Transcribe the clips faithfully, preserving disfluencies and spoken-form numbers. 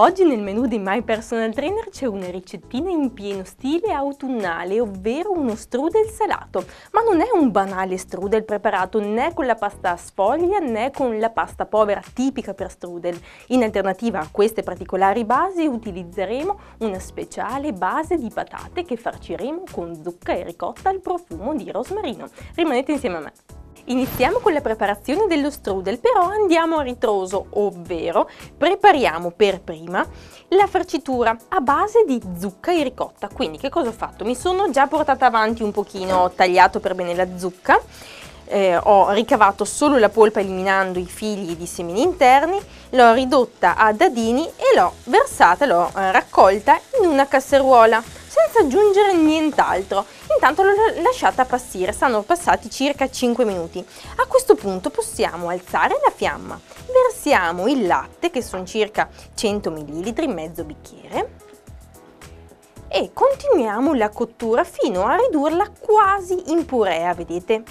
Oggi nel menù di My Personal Trainer c'è una ricettina in pieno stile autunnale, ovvero uno strudel salato. Ma non è un banale strudel preparato né con la pasta sfoglia né con la pasta povera tipica per strudel. In alternativa a queste particolari basi utilizzeremo una speciale base di patate che farciremo con zucca e ricotta al profumo di rosmarino. Rimanete insieme a me. Iniziamo con la preparazione dello strudel, però andiamo a ritroso, ovvero prepariamo per prima la farcitura a base di zucca e ricotta. Quindi che cosa ho fatto? Mi sono già portata avanti un pochino, ho tagliato per bene la zucca, eh, ho ricavato solo la polpa eliminando i fili ed i semini interni, l'ho ridotta a dadini e l'ho versata, l'ho raccolta in una casseruola senza aggiungere nient'altro. Intanto l'ho lasciata passare, sono passati circa cinque minuti. A questo punto possiamo alzare la fiamma, versiamo il latte, che sono circa cento millilitri, mezzo bicchiere, e continuiamo la cottura fino a ridurla quasi in purea, vedete?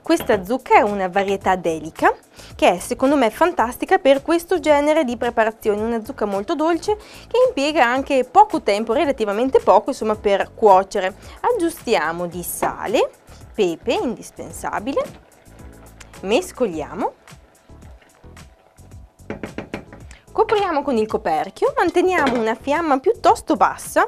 Questa zucca è una varietà delica, che è secondo me fantastica per questo genere di preparazioni, una zucca molto dolce che impiega anche poco tempo, relativamente poco insomma, per cuocere. Aggiustiamo di sale, pepe indispensabile, mescoliamo, copriamo con il coperchio, manteniamo una fiamma piuttosto bassa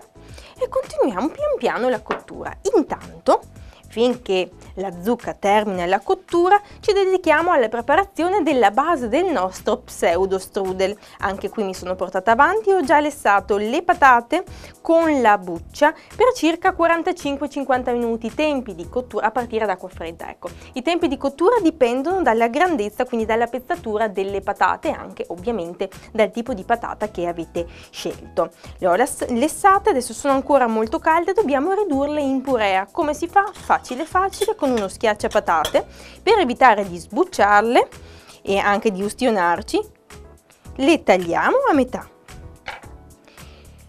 e continuiamo pian piano la cottura. Intanto, finché la zucca termina la cottura, ci dedichiamo alla preparazione della base del nostro pseudo strudel. Anche qui mi sono portata avanti e ho già lessato le patate con la buccia per circa quarantacinque cinquanta minuti, tempi di cottura a partire da acqua fredda. Ecco, i tempi di cottura dipendono dalla grandezza, quindi dalla pezzatura delle patate e anche ovviamente dal tipo di patata che avete scelto. Le ho lessate, adesso sono ancora molto calde, dobbiamo ridurle in purea. Come si fa? Facile facile, con uno schiacciapatate, per evitare di sbucciarle e anche di ustionarci le tagliamo a metà,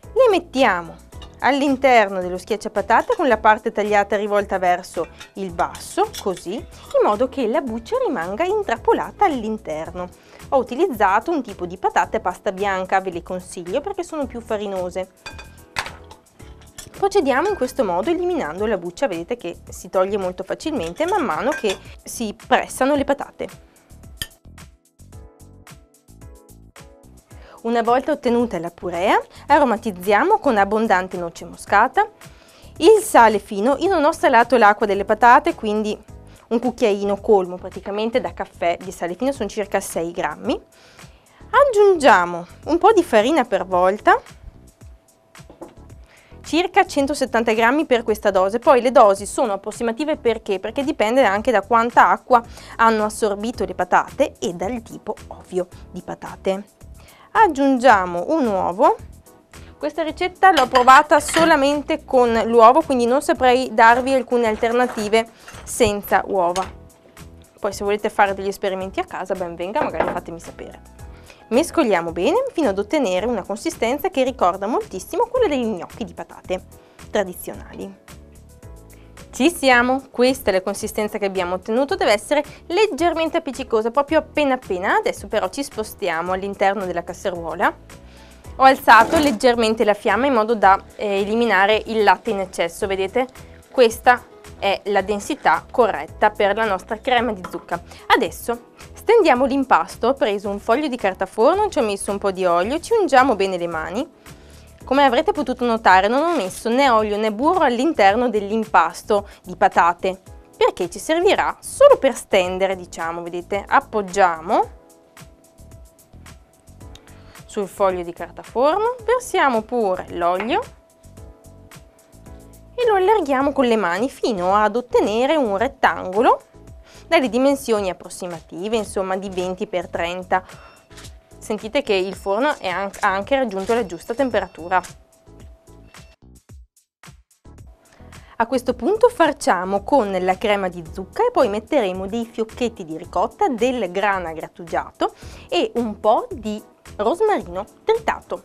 le mettiamo all'interno dello schiacciapatate con la parte tagliata rivolta verso il basso, così, in modo che la buccia rimanga intrappolata all'interno. Ho utilizzato un tipo di patate pasta bianca, ve le consiglio perché sono più farinose. Procediamo in questo modo eliminando la buccia, vedete che si toglie molto facilmente man mano che si pressano le patate. Una volta ottenuta la purea, aromatizziamo con abbondante noce moscata, il sale fino. Io non ho salato l'acqua delle patate, quindi un cucchiaino colmo praticamente da caffè di sale fino, sono circa sei grammi. Aggiungiamo un po' di farina per volta, circa centosettanta grammi per questa dose. Poi le dosi sono approssimative perché? Perché dipende anche da quanta acqua hanno assorbito le patate e dal tipo ovvio di patate. Aggiungiamo un uovo. Questa ricetta l'ho provata solamente con l'uovo, quindi non saprei darvi alcune alternative senza uova. Poi se volete fare degli esperimenti a casa, ben venga, magari fatemi sapere. Mescoliamo bene fino ad ottenere una consistenza che ricorda moltissimo quella degli gnocchi di patate tradizionali. Ci siamo! Questa è la consistenza che abbiamo ottenuto, deve essere leggermente appiccicosa, proprio appena appena. Adesso però ci spostiamo all'interno della casseruola. Ho alzato leggermente la fiamma in modo da eh, eliminare il latte in eccesso, vedete? Questa è la densità corretta per la nostra crema di zucca. Adesso stendiamo l'impasto, ho preso un foglio di carta forno, ci ho messo un po' di olio, ci ungiamo bene le mani. Come avrete potuto notare non ho messo né olio né burro all'interno dell'impasto di patate, perché ci servirà solo per stendere, diciamo, vedete? Appoggiamo sul foglio di carta forno, versiamo pure l'olio e lo allarghiamo con le mani fino ad ottenere un rettangolo dalle dimensioni approssimative, insomma di venti per trenta. Sentite che il forno è anche, ha anche raggiunto la giusta temperatura. A questo punto farciamo con la crema di zucca e poi metteremo dei fiocchetti di ricotta, del grana grattugiato e un po' di rosmarino tritato.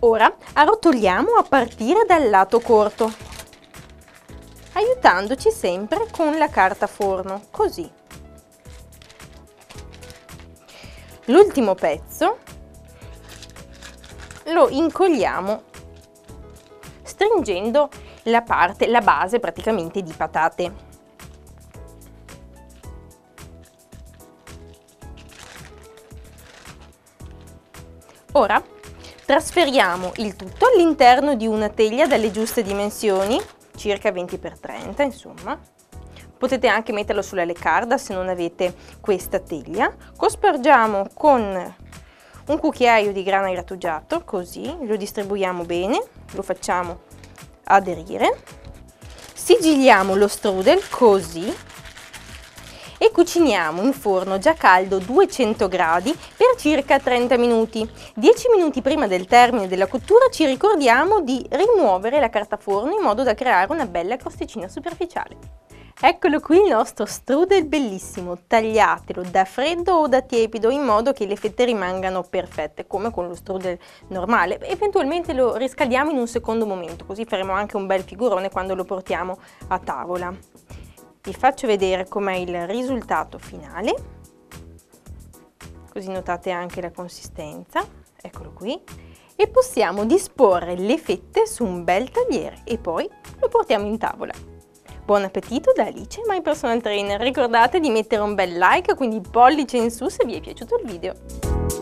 Ora arrotoliamo a partire dal lato corto, aiutandoci sempre con la carta forno, così. L'ultimo pezzo lo incolliamo stringendo la parte, la base praticamente di patate. Ora trasferiamo il tutto all'interno di una teglia dalle giuste dimensioni, circa venti per trenta insomma. Potete anche metterlo sulla leccarda se non avete questa teglia. Cospargiamo con un cucchiaio di grana grattugiato, così lo distribuiamo bene, lo facciamo aderire. Sigilliamo lo strudel così e cuciniamo in forno già caldo duecento gradi per circa trenta minuti. dieci minuti prima del termine della cottura ci ricordiamo di rimuovere la carta forno in modo da creare una bella crosticina superficiale. Eccolo qui il nostro strudel bellissimo, tagliatelo da freddo o da tiepido in modo che le fette rimangano perfette come con lo strudel normale. Eventualmente lo riscaldiamo in un secondo momento, così faremo anche un bel figurone quando lo portiamo a tavola. Vi faccio vedere com'è il risultato finale, così notate anche la consistenza. Eccolo qui, e possiamo disporre le fette su un bel tagliere e poi lo portiamo in tavola. Buon appetito da Alice, My Personal Trainer. Ricordate di mettere un bel like, quindi pollice in su se vi è piaciuto il video.